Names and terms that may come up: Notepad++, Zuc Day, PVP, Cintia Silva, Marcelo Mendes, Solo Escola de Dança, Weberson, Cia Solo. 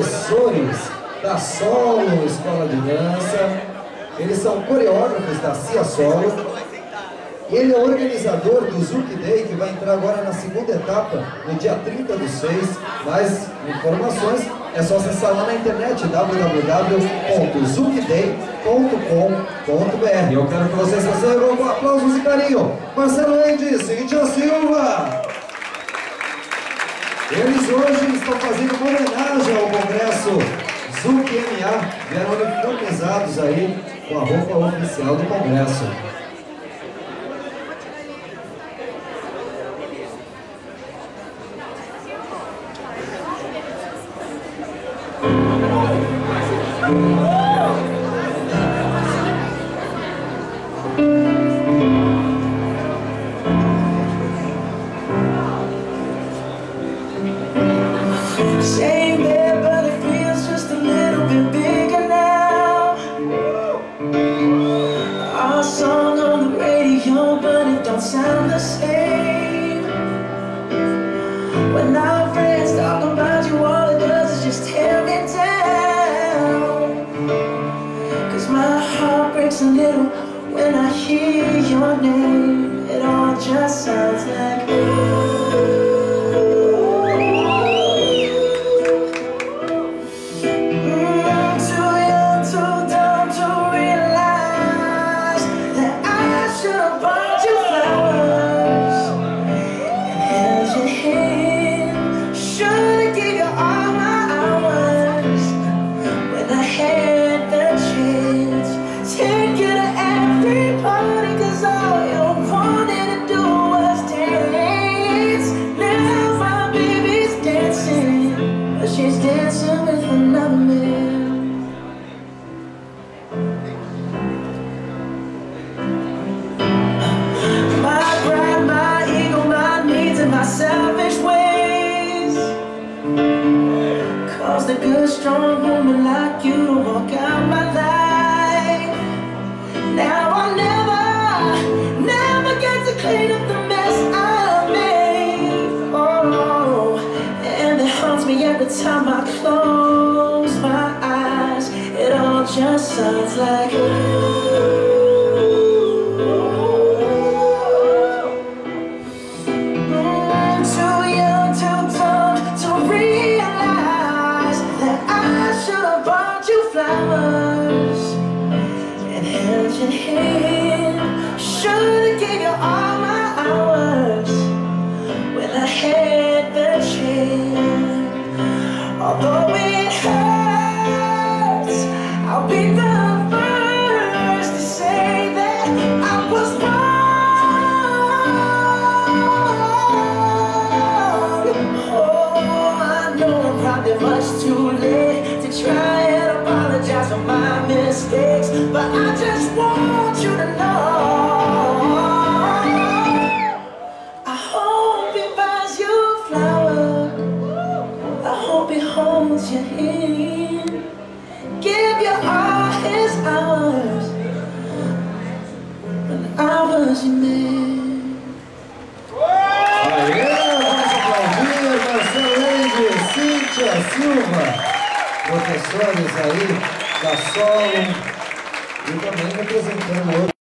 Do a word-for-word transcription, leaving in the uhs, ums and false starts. professores da Solo Escola de Dança, eles são coreógrafos da Cia Solo, e ele é organizador do Zuc Day, que vai entrar agora na segunda etapa, no dia trinta do seis. Mais informações é só acessar lá na internet, w w w ponto zuc day ponto com ponto b r. Eu quero que vocês recebam com aplausos e carinho Marcelo Mendes, Cintia Silva. Eles hoje estão fazendo uma homenagem ao Congresso Zuc M A, vieram uniformizados aí com a roupa oficial do Congresso. Shame there, but it feels just a little bit bigger now. Our song on the radio, but it don't sound the same. When our friends talk about you, all it does is just tear me down. Cause my heart breaks a little when I hear your name. It all just sounds like ooh. A good strong woman like you to walk out my life. Now I'll never, never get to clean up the mess I made. Oh, and it haunts me every time I close my eyes. It all just sounds like ooh. Should've given you all my hours when I had the chance. Although it hurts, I'll be the first to say that I was wrong. Oh, I know I'm probably much too late to try for my mistakes, but I just want you to know I hope it buys you a flower, I hope it holds your hand, give you all his hours when I was your man. Professores aí da Solo e também representando outros.